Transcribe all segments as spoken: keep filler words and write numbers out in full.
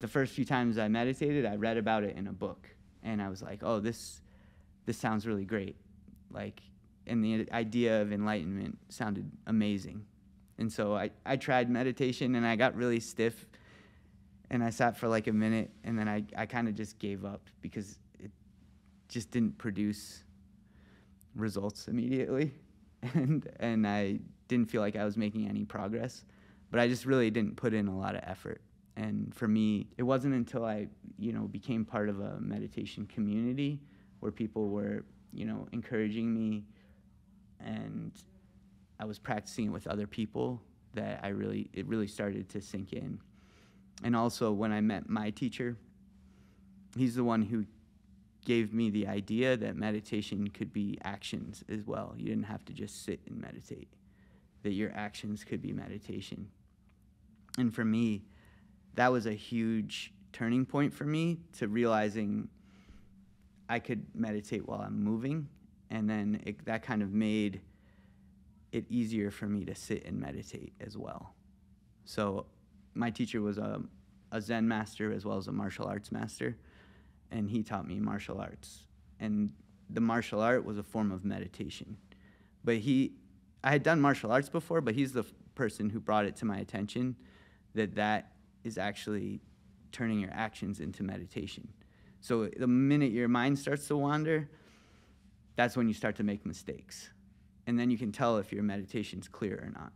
The first few times I meditated, I read about it in a book, and I was like, oh, this, this sounds really great. Like, and the idea of enlightenment sounded amazing. And so I, I tried meditation, and I got really stiff, and I sat for like a minute, and then I, I kind of just gave up because it just didn't produce results immediately. And, and I didn't feel like I was making any progress, but I just really didn't put in a lot of effort. And for me, it wasn't until I, you know, became part of a meditation community where people were, you know, encouraging me, and I was practicing it with other people, that I really, it really started to sink in. And also when I met my teacher, he's the one who gave me the idea that meditation could be actions as well. You didn't have to just sit and meditate, that your actions could be meditation. And for me, that was a huge turning point for me, to realizing I could meditate while I'm moving. And then it, that kind of made it easier for me to sit and meditate as well. So my teacher was a, a Zen master as well as a martial arts master, and he taught me martial arts. And the martial art was a form of meditation. But he, I had done martial arts before, but he's the person who brought it to my attention that that is actually turning your actions into meditation. So the minute your mind starts to wander, that's when you start to make mistakes. And then you can tell if your meditation's clear or not.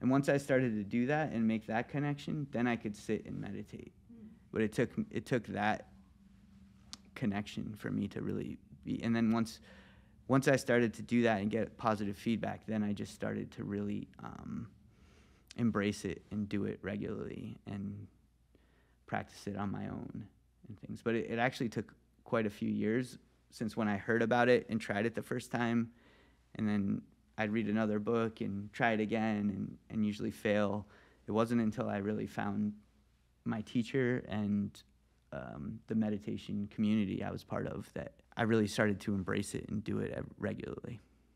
And once I started to do that and make that connection, then I could sit and meditate. But it took, it took that connection for me to really be, and then once once I started to do that and get positive feedback, then I just started to really um, embrace it and do it regularly and practice it on my own and things. But it, it actually took quite a few years since when I heard about it and tried it the first time, and then I'd read another book and try it again and, and usually fail. It wasn't until I really found my teacher and Um, the meditation community I was part of that I really started to embrace it and do it regularly.